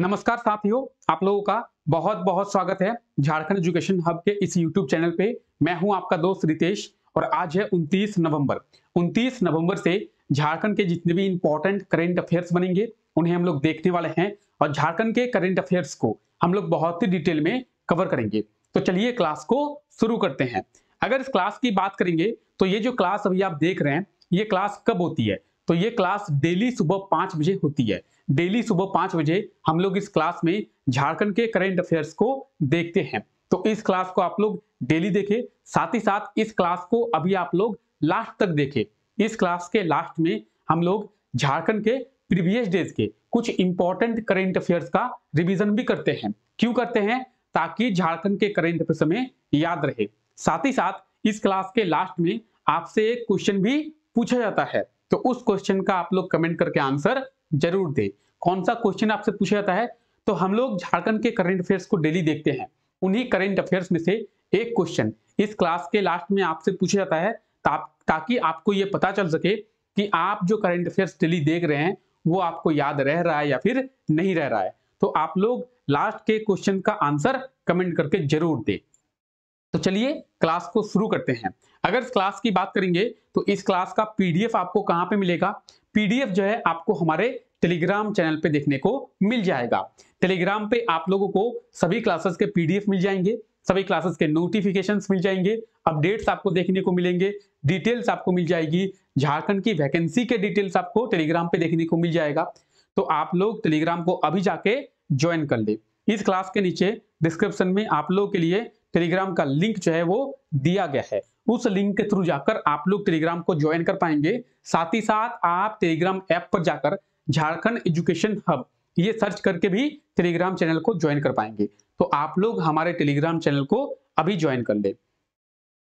नमस्कार साथियों, आप लोगों का बहुत बहुत स्वागत है झारखंड एजुकेशन हब के इस YouTube चैनल पे। मैं हूं आपका दोस्त रितेश और आज है 29 नवंबर। 29 नवंबर से झारखंड के जितने भी इंपॉर्टेंट करेंट अफेयर्स बनेंगे उन्हें हम लोग देखने वाले हैं और झारखंड के करेंट अफेयर्स को हम लोग बहुत ही डिटेल में कवर करेंगे। तो चलिए क्लास को शुरू करते हैं। अगर इस क्लास की बात करेंगे तो ये जो क्लास अभी आप देख रहे हैं ये क्लास कब होती है, तो ये क्लास डेली सुबह 5 बजे होती है। डेली सुबह 5 बजे हम लोग इस क्लास में झारखंड के करंट अफेयर्स को देखते हैं। तो इस क्लास को आप लोग डेली देखें, साथ ही साथ इस क्लास को अभी आप लोग लास्ट तक देखें। इस क्लास के लास्ट में हम लोग झारखंड के प्रीवियस डेज के कुछ इंपॉर्टेंट करंट अफेयर्स का रिवीजन भी करते हैं। क्यों करते हैं? ताकि झारखंड के करंट अफेयर्स में याद रहे। साथ ही साथ इस क्लास के लास्ट में आपसे एक क्वेश्चन भी पूछा जाता है, तो उस क्वेश्चन का आप लोग कमेंट करके आंसर जरूर दे। कौन सा क्वेश्चन आपसे पूछा जाता है? तो हम लोग झारखंड के करंट अफेयर्स को डेली देखते हैं, उन्हीं करंट अफेयर्स में से एक क्वेश्चन इस क्लास के लास्ट में आपसे पूछा जाता है, ताकि आपको ये पता चल सके कि आप जो करंट अफेयर्स डेली देख रहे हैं वो आपको याद रह रहा है या फिर नहीं रह रहा है। तो आप लोग लास्ट के क्वेश्चन का आंसर कमेंट करके जरूर दे। तो चलिए क्लास को शुरू करते हैं। अगर इस क्लास की बात करेंगे तो इस क्लास का पीडीएफ आपको कहाँ पे मिलेगा? पीडीएफ जो है आपको हमारे टेलीग्राम चैनल पे देखने को मिल जाएगा। टेलीग्राम पे आप लोगों को सभी क्लासेस के पीडीएफ मिल जाएंगे, सभी क्लासेस के नोटिफिकेशंस मिल जाएंगे, अपडेट्स आपको देखने को मिलेंगे, डिटेल्स आपको मिल जाएगी, झारखंड की वैकेंसी के डिटेल्स आपको टेलीग्राम पे देखने को मिल जाएगा। तो आप लोग टेलीग्राम को अभी जाके ज्वाइन कर ले। इस क्लास के नीचे डिस्क्रिप्शन में आप लोगों के लिए टेलीग्राम का लिंक जो है वो दिया गया है, उस लिंक के थ्रू जाकर आप लोग टेलीग्राम को ज्वाइन कर पाएंगे। साथ ही साथ आप टेलीग्राम ऐप पर जाकर झारखंड एजुकेशन हब ये सर्च करके भी टेलीग्राम चैनल को ज्वाइन कर पाएंगे। तो आप लोग हमारे टेलीग्राम चैनल को अभी ज्वाइन कर ले।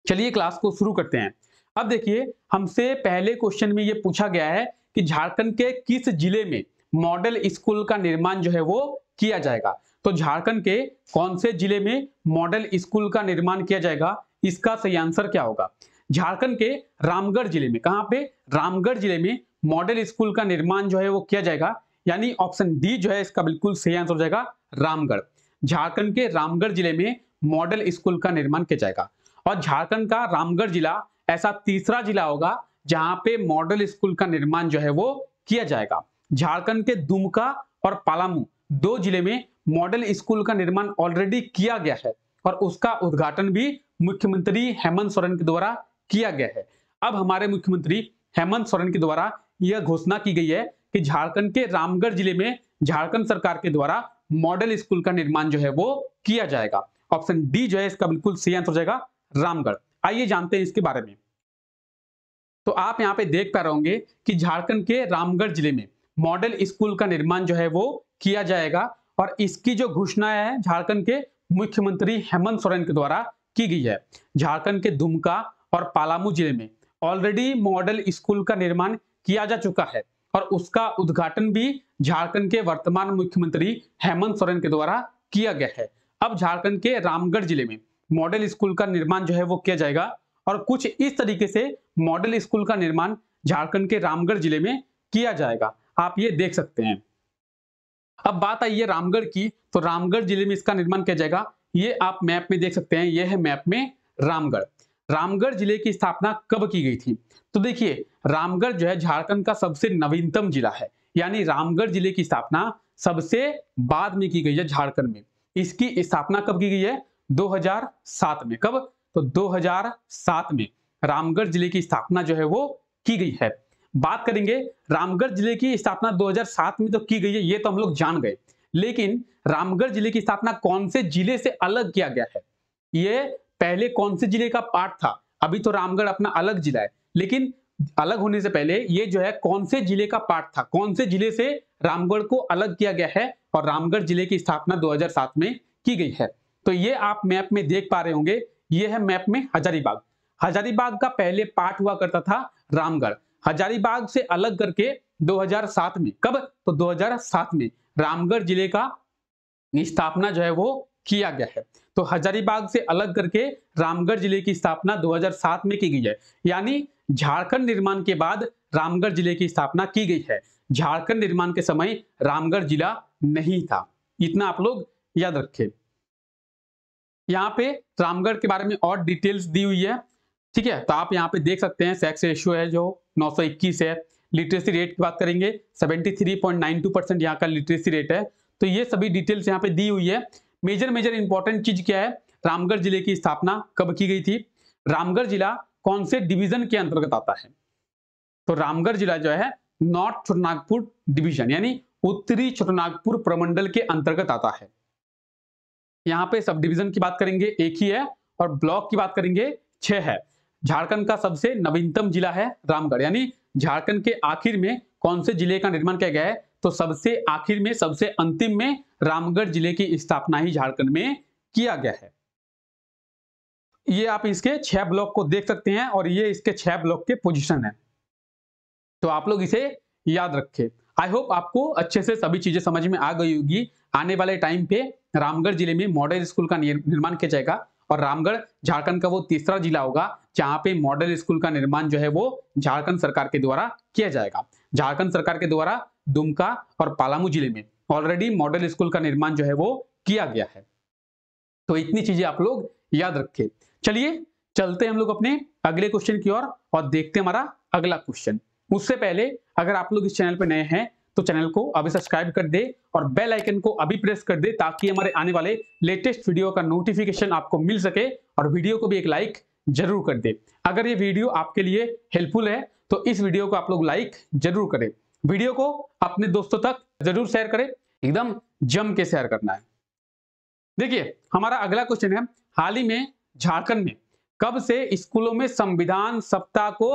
चलिए क्लास को शुरू करते हैं। अब देखिए, हमसे पहले क्वेश्चन में ये पूछा गया है कि झारखंड के किस जिले में मॉडल स्कूल का निर्माण जो है वो किया जाएगा। तो झारखंड के कौन से जिले में मॉडल स्कूल का निर्माण किया जाएगा, इसका सही आंसर क्या होगा? झारखंड के रामगढ़ जिले में। कहां पे? रामगढ़ जिले में मॉडल स्कूल का निर्माण जो है वो किया जाएगा, यानी ऑप्शन डी जो है इसका बिल्कुल सही आंसर हो जाएगा, रामगढ़। झारखंड के रामगढ़ जिले में मॉडल स्कूल का निर्माण किया जाएगा और झारखंड का रामगढ़ जिला ऐसा तीसरा जिला होगा जहां पे मॉडल स्कूल का निर्माण जो है वो किया जाएगा। झारखंड के दुमका और पालामू दो जिले में मॉडल स्कूल का निर्माण ऑलरेडी किया गया है और उसका उद्घाटन भी मुख्यमंत्री हेमंत सोरेन के द्वारा किया गया है। अब हमारे मुख्यमंत्री हेमंत सोरेन के द्वारा यह घोषणा की गई है कि झारखंड के रामगढ़ जिले में झारखंड सरकार के द्वारा मॉडल स्कूल का निर्माण जो है वो किया जाएगा। ऑप्शन डी जो है इसका बिल्कुल सही आंसर हो जाएगा, रामगढ़। आइए जानते हैं इसके बारे में। तो आप यहाँ पे देख पा रहे होंगे कि झारखंड के रामगढ़ जिले में मॉडल स्कूल का निर्माण जो है वो किया जाएगा और इसकी जो घोषणा है झारखंड के मुख्यमंत्री हेमंत सोरेन के द्वारा की गई है। झारखंड के दुमका और पालामू जिले में ऑलरेडी मॉडल स्कूल का निर्माण किया जा चुका है और उसका उद्घाटन भी झारखंड के वर्तमान मुख्यमंत्री हेमंत सोरेन के द्वारा किया गया है। अब झारखंड के रामगढ़ जिले में मॉडल स्कूल का निर्माण जो है वो किया जाएगा और कुछ इस तरीके से मॉडल स्कूल का निर्माण झारखंड के रामगढ़ जिले में किया जाएगा, आप ये देख सकते हैं। अब बात आई है रामगढ़ की, तो रामगढ़ जिले में इसका निर्माण किया जाएगा। ये आप मैप में देख सकते हैं, ये है मैप में रामगढ़। रामगढ़ जिले की स्थापना कब की गई थी? तो देखिए, रामगढ़ जो है झारखंड का सबसे नवीनतम जिला है, यानी रामगढ़ जिले की स्थापना सबसे बाद में की गई है झारखंड में। इसकी स्थापना कब की गई है? 2007 में। कब? तो 2007 में रामगढ़ जिले की स्थापना जो है वो की गई है। बात करेंगे रामगढ़ जिले की स्थापना 2007 में तो की गई है, ये तो हम लोग जान गए, लेकिन रामगढ़ जिले की स्थापना कौन से जिले से अलग किया गया है? ये पहले कौन से जिले का पार्ट था? अभी तो रामगढ़ अपना अलग जिला है, लेकिन अलग होने से पहले ये जो है कौन से जिले का पार्ट था, कौन से जिले से रामगढ़ को अलग किया गया है और रामगढ़ जिले की स्थापना 2007 में की गई है। तो ये आप मैप में देख पा रहे होंगे, ये है मैप में हजारीबाग। हजारीबाग का पहले पार्ट हुआ करता था रामगढ़। हजारीबाग से अलग करके 2007 में, कब? तो 2007 में रामगढ़ जिले का स्थापना जो है वो किया गया है। तो हजारीबाग से अलग करके रामगढ़ जिले की स्थापना 2007 में की गई है, यानी झारखंड निर्माण के बाद रामगढ़ जिले की स्थापना की गई है। झारखंड निर्माण के समय रामगढ़ जिला नहीं था। इतना आप लोग याद रखें। यहाँ पे रामगढ़ के बारे में और डिटेल्स दी हुई है, ठीक है। तो आप यहाँ पे देख सकते हैं सेक्स रेशियो है जो 921 है। लिटरेसी रेट की बात करेंगे 73.92% यहाँ का लिटरेसी रेट है। तो ये सभी डिटेल्स यहाँ पे दी हुई है। मेजर मेजर इंपॉर्टेंट चीज क्या है, रामगढ़ जिले की स्थापना कब की गई थी, रामगढ़ जिला कौन से डिवीजन के अंतर्गत आता है। तो रामगढ़ जिला जो है नॉर्थ छोटानागपुर डिवीजन यानी उत्तरी छोटानागपुर प्रमंडल के अंतर्गत आता है। यहाँ पे सब डिवीजन की बात करेंगे एक ही है और ब्लॉक की बात करेंगे 6 है। झारखंड का सबसे नवीनतम जिला है रामगढ़, यानी झारखंड के आखिर में कौन से जिले का निर्माण किया गया है, तो सबसे आखिर में सबसे अंतिम में रामगढ़ जिले की स्थापना ही झारखंड में किया गया है। ये आप इसके 6 ब्लॉक को देख सकते हैं और ये इसके 6 ब्लॉक के पोजिशन है। तो आप लोग इसे याद रखें। आई होप आपको अच्छे से सभी चीजें समझ में आ गई होगी। आने वाले टाइम पे रामगढ़ जिले में मॉडल स्कूल का निर्माण किया जाएगा और रामगढ़ झारखंड का वो तीसरा जिला होगा जहां पे मॉडल स्कूल का निर्माण जो है वो झारखंड सरकार के द्वारा किया जाएगा। झारखंड सरकार के द्वारा दुमका और पालामू जिले में ऑलरेडी मॉडल स्कूल का निर्माण जो है वो किया गया है। तो इतनी चीजें आप लोग याद रखें। चलिए चलते हम लोग अपने अगले क्वेश्चन की ओर और देखते हैं हमारा अगला क्वेश्चन। उससे पहले अगर आप लोग इस चैनल पर नए हैं तो चैनल को अभी सब्सक्राइब कर दे और बेल आइकन को अभी प्रेस कर दे ताकि हमारे आने वाले लेटेस्ट वीडियो का नोटिफिकेशन आपको मिल सके, और वीडियो को भी एक लाइक जरूर कर दे। अगर ये वीडियो आपके लिए हेल्पफुल है तो इस वीडियो को आप लोग लाइक जरूर करें। वीडियो को अपने दोस्तों तक जरूर शेयर करें, एकदम जम के शेयर करना है। देखिए हमारा अगला क्वेश्चन है, हाल ही में झारखंड में कब से स्कूलों में संविधान सप्ताह को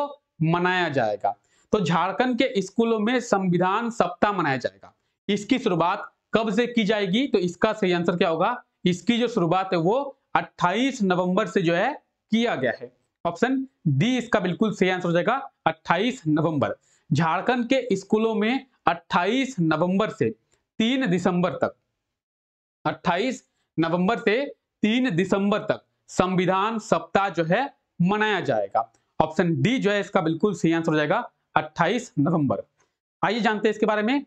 मनाया जाएगा। तो झारखंड के स्कूलों में संविधान सप्ताह मनाया जाएगा। इसकी शुरुआत कब से की जाएगी, तो इसका सही आंसर क्या होगा, इसकी जो शुरुआत है वो 28 नवंबर से जो है किया गया है। ऑप्शन डी इसका बिल्कुल सही आंसर हो जाएगा, 28 नवंबर। झारखंड के स्कूलों में 28 नवंबर से 3 दिसंबर तक 28 नवंबर से 3 दिसंबर तक संविधान सप्ताह जो है मनाया जाएगा। ऑप्शन डी जो है इसका बिल्कुल सही आंसर हो जाएगा, 28 नवंबर। आइए जानते हैं इसके बारे में।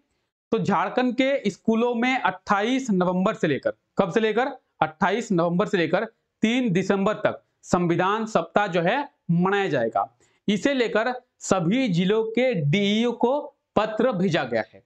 तो झारखंड के स्कूलों में 28 नवंबर से लेकर कब से लेकर 28 नवंबर से लेकर 3 दिसंबर तक संविधान सप्ताह जो है मनाया जाएगा। इसे लेकर सभी जिलों के डीईओ को पत्र भेजा गया है।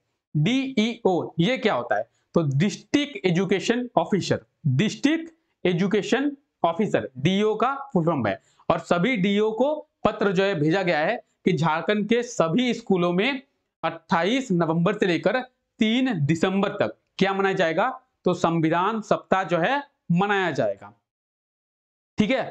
डीईओ ये क्या होता है, तो district education officer. District education officer DEO का फुल फॉर्म है। और सभी डीईओ को पत्र जो है भेजा गया है कि झारखंड के सभी स्कूलों में 28 नवंबर से लेकर 3 दिसंबर तक क्या मनाया जाएगा, तो संविधान सप्ताह जो है मनाया जाएगा। ठीक है,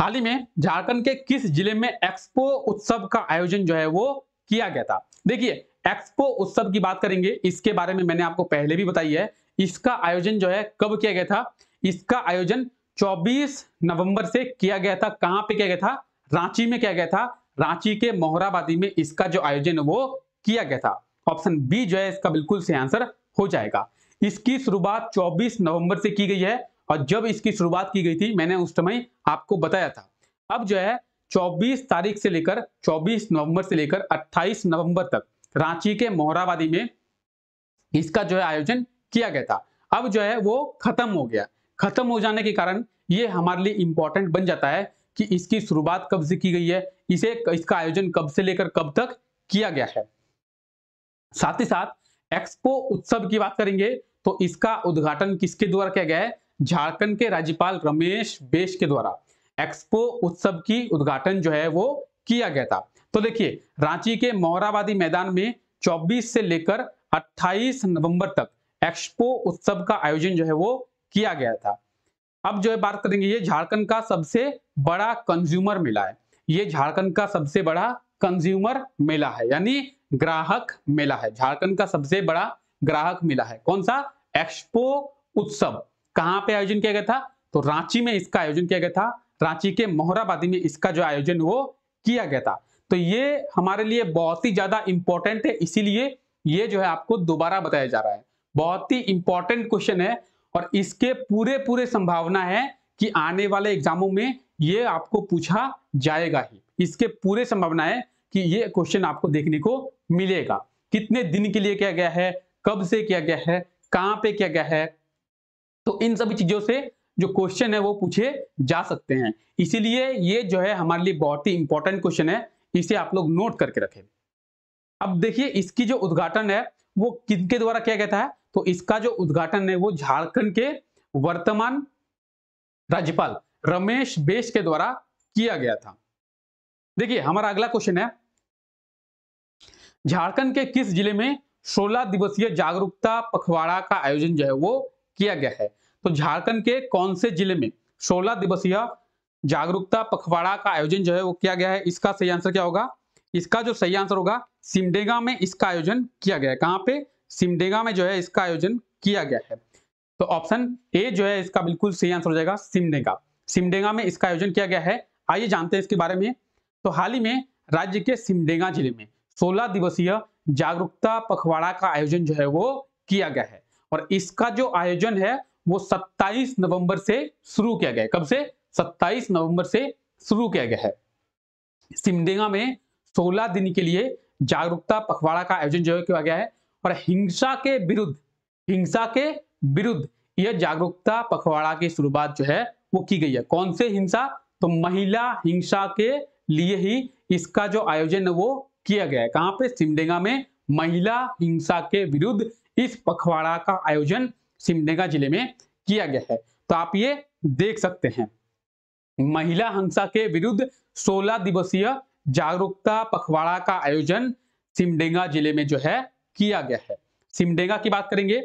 हाल ही में झारखंड के किस जिले में एक्सपो उत्सव का आयोजन जो है वो किया गया था। देखिए एक्सपो उत्सव की बात करेंगे, इसके बारे में मैंने आपको पहले भी बताई है। इसका आयोजन जो है कब किया गया था, इसका आयोजन 24 नवंबर से किया गया था। कहां पे किया गया था, रांची में किया गया था। रांची के मोहराबादी में इसका जो आयोजन वो किया गया था। ऑप्शन बी जो है इसका बिल्कुल सही आंसर हो जाएगा। इसकी शुरुआत 24 नवंबर से की गई है और जब इसकी शुरुआत की गई थी मैंने उस समय आपको बताया था। अब जो है 24 तारीख से लेकर 24 नवंबर से लेकर 28 नवंबर तक रांची के मोहराबादी में इसका जो है आयोजन किया गया था। अब जो है वो खत्म हो गया। खत्म हो जाने के कारण ये हमारे लिए इंपॉर्टेंट बन जाता है कि इसकी शुरुआत कब से की गई है, इसे इसका आयोजन कब से लेकर कब तक किया गया है। साथ ही साथ एक्सपो उत्सव की बात करेंगे तो इसका उद्घाटन किसके द्वारा किया गया है, झारखंड के राज्यपाल रमेश बैस के द्वारा एक्सपो उत्सव की उद्घाटन जो है वो किया गया था। तो देखिए रांची के मोहराबादी मैदान में 24 से लेकर 28 नवंबर तक एक्सपो उत्सव का आयोजन जो है वो किया गया था। अब जो है बात करेंगे, ये झारखंड का सबसे बड़ा कंज्यूमर मेला है। ये झारखंड का सबसे बड़ा कंज्यूमर मेला है यानी ग्राहक मेला है। झारखंड का सबसे बड़ा ग्राहक मेला है कौन सा, एक्सपो उत्सव। कहाँ पे आयोजन किया गया था, तो रांची में इसका आयोजन किया गया था। रांची के मोहराबादी में इसका जो आयोजन वो किया गया था। तो ये हमारे लिए बहुत ही ज्यादा इंपॉर्टेंट है, इसीलिए ये जो है आपको दोबारा बताया जा रहा है। बहुत ही इंपॉर्टेंट क्वेश्चन है और इसके पूरे संभावना है कि आने वाले एग्जामों में ये आपको पूछा जाएगा ही। इसके पूरे संभावना है कि ये क्वेश्चन आपको देखने को मिलेगा। कितने दिन के लिए किया गया है, कब से किया गया है, कहाँ पे क्या क्या है, तो इन सभी चीजों से जो क्वेश्चन है वो पूछे जा सकते हैं। इसीलिए ये जो है हमारे लिए बहुत ही इंपॉर्टेंट क्वेश्चन है, इसे आप लोग नोट करके रखें। अब देखिए इसकी जो उद्घाटन है वो किनके द्वारा किया गया था, तो इसका जो उद्घाटन है वो झारखंड के वर्तमान राज्यपाल रमेश बैस के द्वारा किया गया था। देखिए हमारा अगला क्वेश्चन है, झारखंड के किस जिले में 16 दिवसीय जागरूकता पखवाड़ा का आयोजन जो है वो किया गया है। तो झारखंड के कौन से जिले में 16 दिवसीय जागरूकता पखवाड़ा का आयोजन जो है वो किया गया है। इसका सही आंसर क्या होगा, इसका जो सही आंसर होगा सिमडेगा में इसका आयोजन किया गया है। कहां पे, सिमडेगा में जो है इसका आयोजन किया गया है। तो ऑप्शन ए जो है इसका बिल्कुल सही आंसर हो जाएगा, सिमडेगा, सिमडेगा में इसका आयोजन किया गया है। आइए जानते हैं इसके बारे में। तो हाल ही में राज्य के सिमडेगा जिले में 16 दिवसीय जागरूकता पखवाड़ा का आयोजन जो है वो किया गया है, और इसका जो आयोजन है वो 27 नवंबर से शुरू किया गया है। कब से, 27 नवंबर से शुरू किया गया है। सिमडेगा में 16 दिन के लिए जागरूकता पखवाड़ा का आयोजन जो है किया गया है, और हिंसा के विरुद्ध, हिंसा के विरुद्ध यह जागरूकता पखवाड़ा की शुरुआत जो है वो की गई है। कौन से हिंसा, तो महिला हिंसा के लिए ही इसका जो आयोजन है वो किया गया है। कहां पे, सिमडेगा में महिला हिंसा के विरुद्ध इस पखवाड़ा का आयोजन सिमडेगा जिले में किया गया है। तो आप ये देख सकते हैं, महिला हिंसा के विरुद्ध 16 दिवसीय जागरूकता पखवाड़ा का आयोजन सिमडेगा जिले में जो है किया गया है। सिमडेगा की बात करेंगे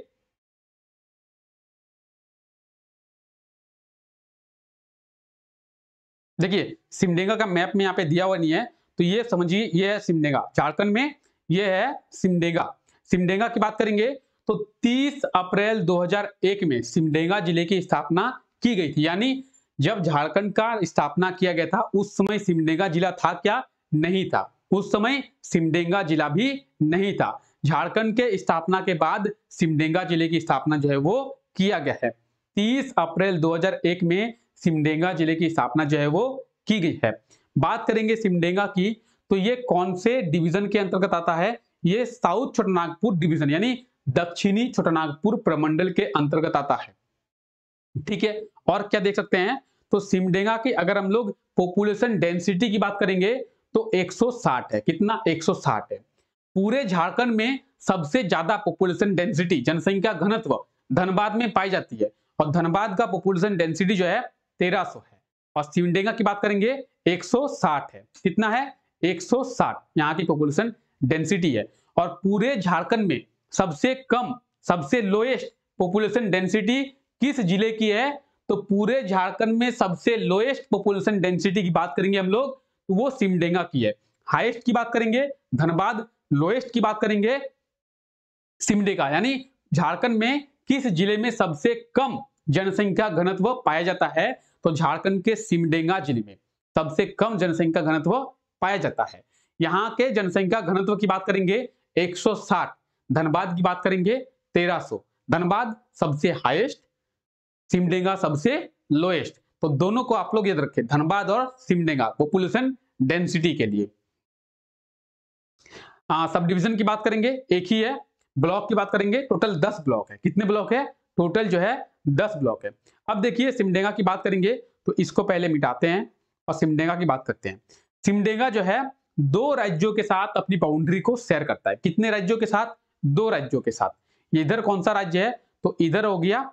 देखिए, सिमडेगा का मैप में यहाँ पे दिया हुआ नहीं है, तो ये समझिए ये है सिमडेगा, झारखंड में ये है सिमडेगा। सिमडेगा की बात करेंगे तो 30 अप्रैल 2001 में सिमडेगा जिले की स्थापना की गई थी, यानी जब झारखंड का स्थापना किया गया था उस समय सिमडेगा जिला था क्या, नहीं था। उस समय सिमडेगा जिला भी नहीं था। झारखंड के स्थापना के बाद सिमडेगा जिले की स्थापना जो है वो किया गया है। 30 अप्रैल 2001 में सिमडेगा जिले की स्थापना जो है वो की गई है। बात करेंगे सिमडेगा की, तो ये कौन से डिवीजन के अंतर्गत आता है, ये साउथ छोटानागपुर डिवीजन यानी दक्षिणी छोटानागपुर प्रमंडल के अंतर्गत आता है। ठीक है, और क्या देख सकते हैं, तो सिमडेगा की अगर हम लोग पॉपुलेशन डेंसिटी की बात करेंगे तो 160 है। कितना, 160 है। पूरे झारखंड में सबसे ज्यादा पॉपुलेशन डेंसिटी, जनसंख्या घनत्व धनबाद में पाई जाती है, और धनबाद का पॉपुलेशन डेंसिटी जो है 1300 है। और सिमडेगा की बात करेंगे 160 है। कितना है, 160 यहाँ की पॉपुलेशन डेंसिटी है। और पूरे झारखंड में सबसे कम, सबसे लोएस्ट पॉपुलेशन डेंसिटी किस जिले की है, तो पूरे झारखंड में सबसे लोएस्ट पॉपुलेशन डेंसिटी की बात करेंगे हम लोग तो वो सिमडेगा की है। हाईएस्ट की बात करेंगे धनबाद, लोएस्ट की बात करेंगे सिमडेगा। यानी झारखंड में किस जिले में सबसे कम जनसंख्या घनत्व पाया जाता है, तो झारखंड के सिमडेगा जिले में सबसे कम जनसंख्या घनत्व पाया जाता है। यहाँ के जनसंख्या घनत्व की बात करेंगे 160, धनबाद की बात करेंगे 1300। धनबाद सबसे हाईएस्ट, सिमडेगा सबसे लोएस्ट। तो दोनों को आप लोग याद रखें, धनबाद और सिमडेगा, पॉपुलेशन डेंसिटी के लिए। सब डिवीजन की बात करेंगे एक ही है। ब्लॉक की बात करेंगे टोटल 10 ब्लॉक है। कितने ब्लॉक है, टोटल जो है 10 ब्लॉक है। अब देखिए सिमडेगा की बात करेंगे तो इसको पहले मिटाते हैं और सिमडेगा की बात करते हैं। सिमडेगा जो है 2 राज्यों के साथ अपनी बाउंड्री को शेयर करता है। कितने राज्यों के साथ, 2 राज्यों के साथ। इधर कौन सा राज्य है, तो इधर हो गया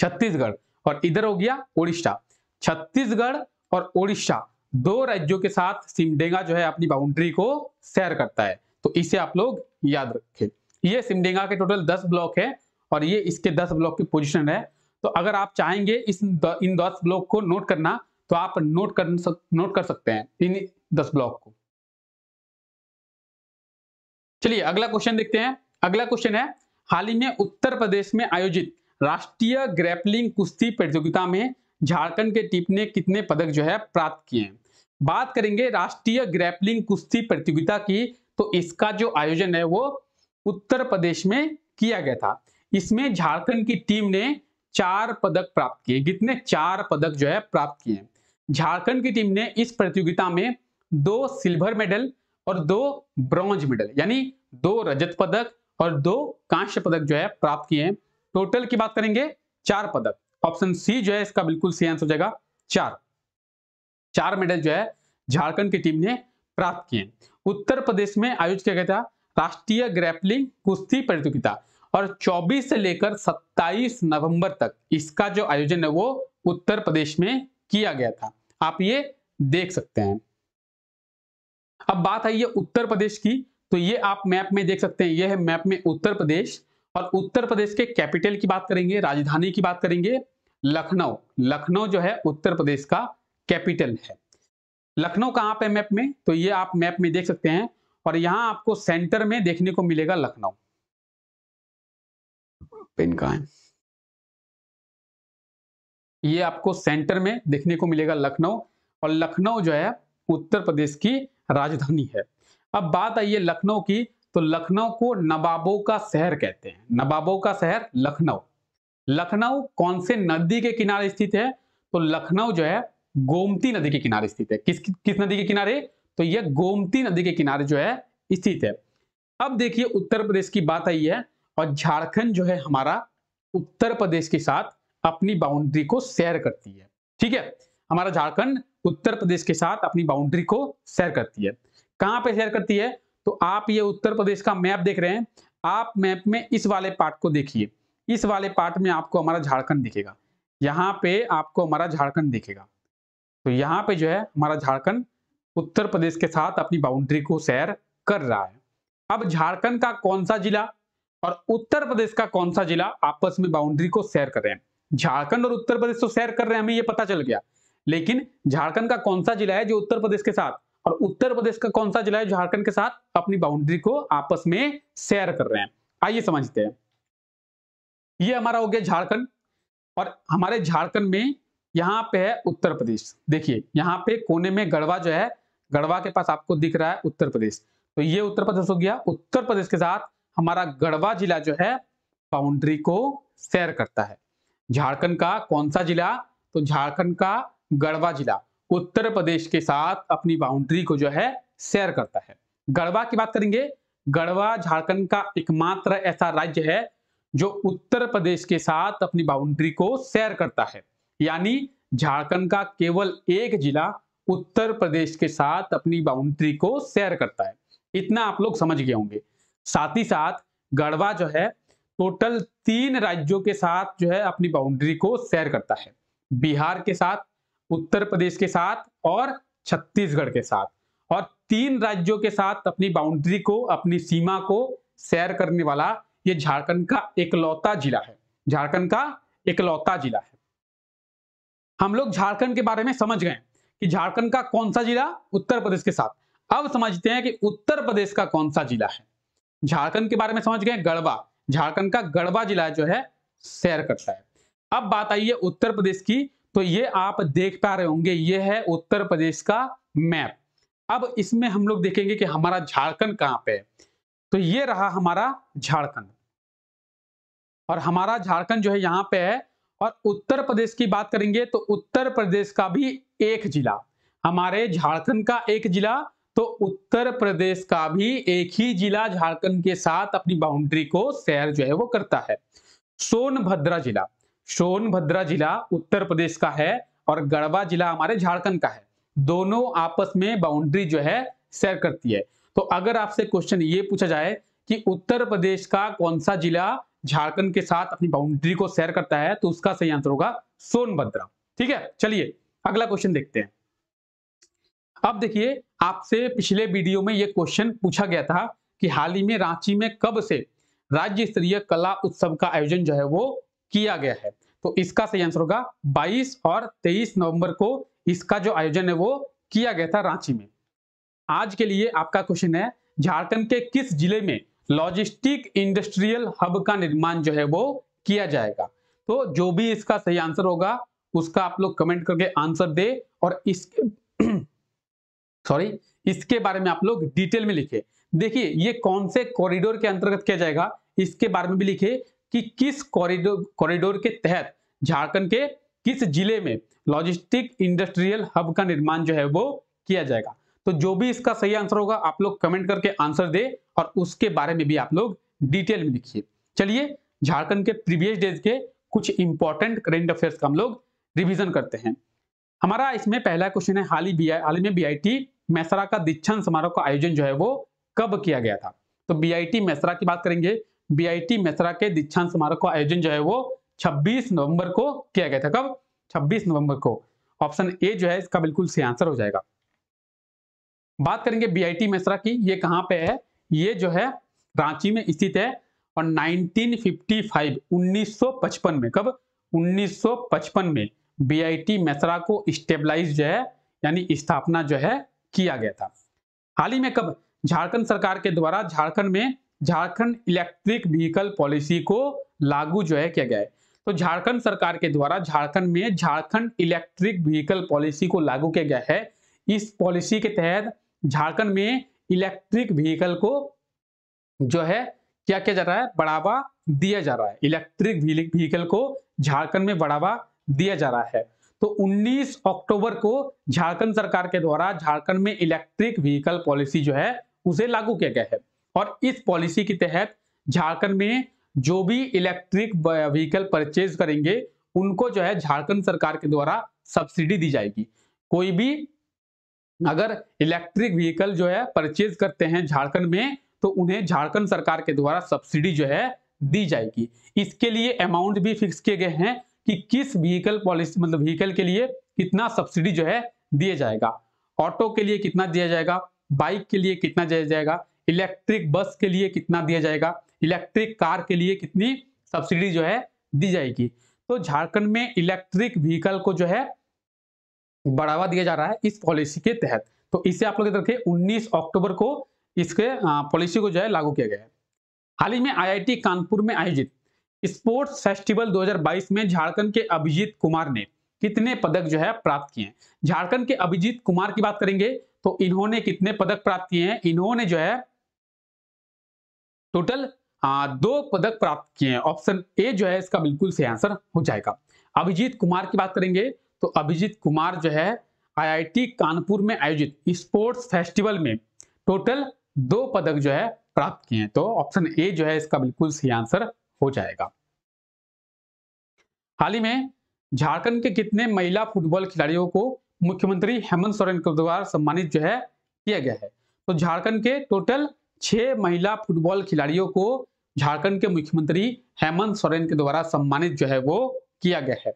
छत्तीसगढ़ और इधर हो गया ओडिशा। छत्तीसगढ़ और ओडिशा 2 राज्यों के साथ सिमडेगा जो है अपनी बाउंड्री को शेयर करता है, तो इसे आप लोग याद रखें। ये सिमडेगा के टोटल 10 ब्लॉक है और ये इसके 10 ब्लॉक की पोजिशन है। तो अगर आप चाहेंगे इन 10 ब्लॉक को नोट करना, तो आप नोट कर सकते हैं इन 10 ब्लॉक को। चलिए अगला क्वेश्चन देखते हैं। अगला क्वेश्चन है, हाल ही में उत्तर प्रदेश में आयोजित राष्ट्रीय ग्रैपलिंग कुश्ती प्रतियोगिता में झारखंड के टीम ने कितने पदक जो है प्राप्त किए हैं। बात करेंगे राष्ट्रीय ग्रैपलिंग कुश्ती प्रतियोगिता की, तो इसका जो आयोजन है वो उत्तर प्रदेश में किया गया था। इसमें झारखंड की टीम ने 4 पदक प्राप्त किए। कितने, 4 पदक जो है प्राप्त किए। झारखंड की टीम ने इस प्रतियोगिता में 2 सिल्वर मेडल और 2 ब्रॉन्ज मेडल, यानी 2 रजत पदक और 2 कांस्य पदक जो है प्राप्त किए हैं। टोटल की बात करेंगे 4 पदक। ऑप्शन सी जो है इसका बिल्कुल सही आंसर हो जाएगा 4 मेडल जो है झारखंड की टीम ने प्राप्त किए। उत्तर प्रदेश में आयोजित किया गया था राष्ट्रीय ग्रैपलिंग कुश्ती प्रतियोगिता और 24 से लेकर 27 नवंबर तक इसका जो आयोजन है वो उत्तर प्रदेश में किया गया था, आप ये देख सकते हैं। अब बात आई है उत्तर प्रदेश की, तो ये आप मैप में देख सकते हैं, ये है मैप में उत्तर प्रदेश। और उत्तर प्रदेश के कैपिटल की बात करेंगे, राजधानी की बात करेंगे, लखनऊ। लखनऊ जो है उत्तर प्रदेश का कैपिटल है। लखनऊ कहाँ पे मैप में, तो ये आप मैप में देख सकते हैं और यहाँ आपको सेंटर में देखने को मिलेगा लखनऊ। पेन कहाँ है, ये आपको सेंटर में देखने को मिलेगा लखनऊ, और लखनऊ जो है उत्तर प्रदेश की राजधानी है। अब बात आई है लखनऊ की, तो लखनऊ को नवाबों का शहर कहते हैं। नवाबों का शहर लखनऊ। लखनऊ कौन से नदी के किनारे स्थित है, तो लखनऊ जो है गोमती नदी के किनारे स्थित है। किस नदी के किनारे, तो यह गोमती नदी के किनारे जो है स्थित है। अब देखिए उत्तर प्रदेश की बात आई है और झारखंड जो है हमारा उत्तर प्रदेश के साथ अपनी बाउंड्री को शेयर करती है। ठीक है, हमारा झारखंड उत्तर प्रदेश के साथ अपनी बाउंड्री को शेयर करती है। कहाँ पे शेयर करती है, तो आप ये उत्तर प्रदेश का मैप देख रहे हैं, आप मैप में इस वाले पार्ट को देखिए, इस वाले पार्ट में आपको हमारा झारखंड दिखेगा, यहाँ पे आपको हमारा झारखंड दिखेगा। तो यहाँ पे जो है हमारा झारखंड उत्तर प्रदेश के साथ अपनी बाउंड्री को शेयर कर रहा है। अब झारखंड का कौन सा जिला और उत्तर प्रदेश का कौन सा जिला आपस में बाउंड्री को शेयर कर रहे हैं? झारखंड और उत्तर प्रदेश तो शेयर कर रहे हैं, हमें ये पता चल गया, लेकिन झारखंड का कौन सा जिला है जो उत्तर प्रदेश के साथ, और उत्तर प्रदेश का कौन सा जिला है झारखंड के साथ अपनी बाउंड्री को आपस में शेयर कर रहे हैं? आइए समझते हैं। ये हमारा हो गया झारखंड, और हमारे झारखंड में यहाँ पे है उत्तर प्रदेश। देखिए यहाँ पे कोने में गढ़वा जो है, गढ़वा के पास आपको दिख रहा है उत्तर प्रदेश, तो ये उत्तर प्रदेश हो गया। उत्तर प्रदेश के साथ हमारा गढ़वा जिला जो है बाउंड्री को शेयर करता है। झारखंड का कौन सा जिला, तो झारखंड का गढ़वा जिला उत्तर प्रदेश के साथ अपनी बाउंड्री को जो है शेयर करता है। गढ़वा की बात करेंगे, गढ़वा झारखंड का एकमात्र ऐसा राज्य है जो उत्तर प्रदेश के साथ अपनी बाउंड्री को शेयर करता है, यानी झारखंड का केवल एक जिला उत्तर प्रदेश के साथ अपनी बाउंड्री को शेयर करता है। इतना आप लोग समझ गए होंगे। साथ ही साथ गढ़वा जो है टोटल 3 राज्यों के साथ जो है अपनी बाउंड्री को शेयर करता है, बिहार के साथ, उत्तर प्रदेश के साथ और छत्तीसगढ़ के साथ। और 3 राज्यों के साथ अपनी बाउंड्री को, अपनी सीमा को शेयर करने वाला ये झारखंड का एकलौता जिला है। झारखंड का एकलौता जिला है। हम लोग झारखंड के बारे में समझ गए कि झारखंड का कौन सा जिला उत्तर प्रदेश के साथ। अब समझते हैं कि उत्तर प्रदेश का कौन सा जिला है। झारखंड के बारे में समझ गए, गढ़वा, झारखंड का गढ़वा जिला जो है शेयर करता है। अब बात आई है उत्तर प्रदेश की, तो ये आप देख पा रहे होंगे, ये है उत्तर प्रदेश का मैप। अब इसमें हम लोग देखेंगे कि हमारा झारखंड कहाँ पे है, तो ये रहा हमारा झारखंड, और हमारा झारखंड जो है यहाँ पे है। और उत्तर प्रदेश की बात करेंगे, तो उत्तर प्रदेश का भी एक जिला, हमारे झारखंड का एक जिला, तो उत्तर प्रदेश का भी एक ही जिला झारखंड के साथ अपनी बाउंड्री को शेयर जो है वो करता है। सोनभद्र जिला, सोनभद्र जिला उत्तर प्रदेश का है और गढ़वा जिला हमारे झारखंड का है। दोनों आपस में बाउंड्री जो है शेयर करती है। तो अगर आपसे क्वेश्चन ये पूछा जाए कि उत्तर प्रदेश का कौन सा जिला झारखंड के साथ अपनी बाउंड्री को शेयर करता है, तो उसका सही आंसर होगा सोनभद्र। ठीक है, चलिए अगला क्वेश्चन देखते हैं। अब देखिए, आपसे पिछले वीडियो में यह क्वेश्चन पूछा गया था कि हाल ही में रांची में कब से राज्य स्तरीय कला उत्सव का आयोजन जो है वो किया गया है, तो इसका सही आंसर होगा 22 और 23 नवंबर को इसका जो आयोजन है वो किया गया था रांची में। आज के लिए आपका क्वेश्चन है, झारखंड के किस जिले में लॉजिस्टिक इंडस्ट्रियल हब का निर्माण जो है वो किया जाएगा? तो जो भी इसका सही आंसर होगा उसका आप लोग कमेंट करके आंसर दे, और इसके बारे में आप लोग डिटेल में लिखे। देखिए ये कौन से कॉरिडोर के अंतर्गत किया जाएगा, इसके बारे में भी लिखे कि किस कॉरिडोर के तहत झारखंड के किस जिले में लॉजिस्टिक इंडस्ट्रियल हब का निर्माण जो है वो किया जाएगा। तो जो भी इसका सही आंसर होगा आप लोग कमेंट करके आंसर दे, और उसके बारे में भी आप लोग डिटेल में देखिए। चलिए झारखंड के प्रीवियस डेज के कुछ इंपॉर्टेंट करेंट अफेयर्स का हम लोग रिवीजन करते हैं। हमारा इसमें पहला क्वेश्चन है, हाल ही में बीआईटी मेसरा का दीक्षांत समारोह का आयोजन जो है वो कब किया गया था। तो बीआईटी मेसरा की बात करेंगे। बीआईटी मेसरा के दीक्षांत समारोह का आयोजन जो है वो 26 नवंबर को किया गया था। कब? 26 नवंबर को। ऑप्शन ए जो है इसका बिल्कुल सही आंसर हो जाएगा। बात करेंगे बीआईटी मेसरा की, ये कहाँ पे है? ये जो है रांची में स्थित है और 1955 में, कब? 1955 में बीआईटी मेसरा को स्टेबलाइज जो है यानी स्थापना जो है किया गया था। हाल ही में कब? झारखंड सरकार के द्वारा झारखंड में झारखंड इलेक्ट्रिक व्हीकल पॉलिसी को लागू जो है किया गया है। तो झारखंड सरकार के द्वारा झारखंड में झारखंड इलेक्ट्रिक व्हीकल पॉलिसी को लागू किया गया है। इस पॉलिसी के तहत झारखंड में इलेक्ट्रिक व्हीकल को जो है क्या किया जा रहा है? बढ़ावा दिया जा रहा है। इलेक्ट्रिक व्हीकल को झारखंड में बढ़ावा दिया जा रहा है। तो 19 अक्टूबर को झारखंड सरकार के द्वारा झारखंड में इलेक्ट्रिक व्हीकल पॉलिसी जो है उसे लागू किया गया है और इस पॉलिसी के तहत झारखंड में जो भी इलेक्ट्रिक व्हीकल परचेज करेंगे उनको जो है झारखंड सरकार के द्वारा सब्सिडी दी जाएगी। कोई भी अगर इलेक्ट्रिक व्हीकल जो है परचेज करते हैं झारखंड में तो उन्हें झारखंड सरकार के द्वारा सब्सिडी जो है दी जाएगी। इसके लिए अमाउंट भी फिक्स किए गए हैं कि किस व्हीकल पॉलिसी मतलब व्हीकल के लिए कितना सब्सिडी जो है दिया जाएगा। ऑटो के लिए कितना दिया जाएगा, बाइक के लिए कितना दिया जाएगा, इलेक्ट्रिक बस के लिए कितना दिया जाएगा, इलेक्ट्रिक कार के लिए कितनी सब्सिडी जो है दी जाएगी। तो झारखंड में इलेक्ट्रिक व्हीकल को जो है बढ़ावा दिया जा रहा है इस पॉलिसी के तहत। तो इसे आप लोग याद रखें, 19 अक्टूबर को इसके पॉलिसी को जो है लागू किया गया है। हाल ही में आईआईटी कानपुर में आयोजित स्पोर्ट्स फेस्टिवल 2022 में झारखंड के अभिजीत कुमार ने कितने पदक जो है प्राप्त किए हैं? झारखंड के अभिजीत कुमार की बात करेंगे तो इन्होंने कितने पदक प्राप्त किए हैं? इन्होंने जो है टोटल 2 पदक प्राप्त किए हैं। ऑप्शन ए जो है इसका बिल्कुल सही आंसर हो जाएगा। अभिजीत कुमार की बात करेंगे तो अभिजीत कुमार जो है आईआईटी कानपुर में आयोजित स्पोर्ट्स फेस्टिवल में टोटल 2 पदक जो है प्राप्त किए हैं। तो ऑप्शन ए जो है इसका बिल्कुल सही आंसर हो जाएगा। हाल ही में झारखंड के कितने महिला फुटबॉल खिलाड़ियों को मुख्यमंत्री हेमंत सोरेन के द्वारा सम्मानित जो है किया गया है? तो झारखंड के टोटल 6 महिला फुटबॉल खिलाड़ियों को झारखंड के मुख्यमंत्री हेमंत सोरेन के द्वारा सम्मानित जो है वो किया गया है।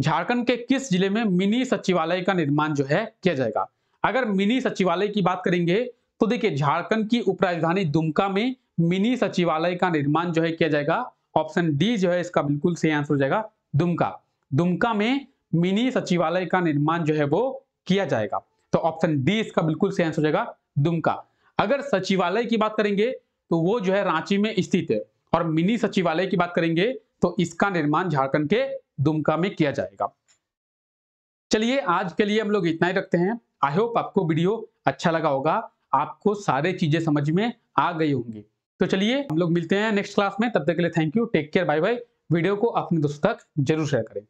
झारखंड के किस जिले में मिनी सचिवालय का निर्माण जो है किया जाएगा? अगर मिनी सचिवालय की बात करेंगे तो देखिए झारखंड की उपराजधानी दुमका में मिनी सचिवालय का निर्माण जो है किया जाएगा। ऑप्शन डी जो है इसका बिल्कुल सही आंसर हो जाएगा, दुमका। दुमका में मिनी सचिवालय का निर्माण जो है वो किया जाएगा। तो ऑप्शन डी इसका बिल्कुल सही आंसर हो जाएगा, दुमका। अगर सचिवालय की बात करेंगे तो वो जो है रांची में स्थित है और मिनी सचिवालय की बात करेंगे तो इसका निर्माण झारखंड के दुमका में किया जाएगा। चलिए आज के लिए हम लोग इतना ही रखते हैं। आई होप आपको वीडियो अच्छा लगा होगा, आपको सारे चीजें समझ में आ गई होंगी। तो चलिए हम लोग मिलते हैं नेक्स्ट क्लास में, तब तक के लिए thank you, take care, bye bye. Video को अपने दोस्तों तक जरूर शेयर करें।